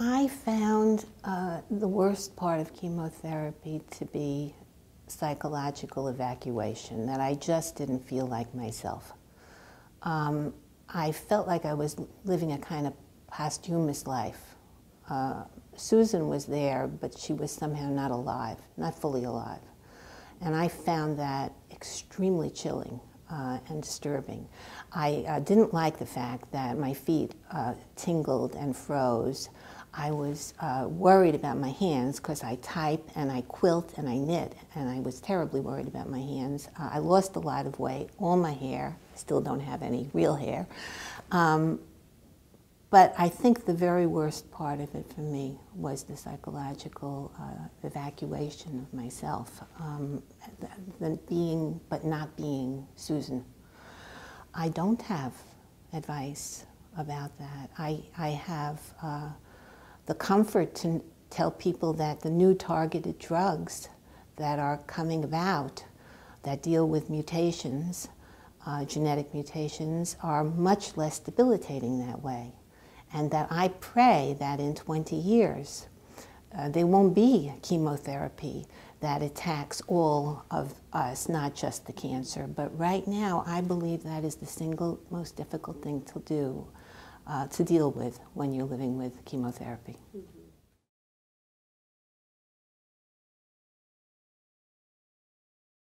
I found the worst part of chemotherapy to be psychological evacuation, that I just didn't feel like myself. I felt like I was living a kind of posthumous life. Susan was there, but she was somehow not alive, not fully alive. And I found that extremely chilling and disturbing. I didn't like the fact that my feet tingled and froze. I was worried about my hands because I type and I quilt and I knit, and I was terribly worried about my hands. I lost a lot of weight, all my hair. I still don't have any real hair. But I think the very worst part of it for me was the psychological evacuation of myself, the being but not being Susan. I don't have advice about that. I have the comfort to tell people that the new targeted drugs that are coming about that deal with mutations, genetic mutations, are much less debilitating that way. And that I pray that in 20 years there won't be chemotherapy that attacks all of us, not just the cancer. But right now, I believe that is the single most difficult thing to do, to deal with when you're living with chemotherapy. Mm-hmm.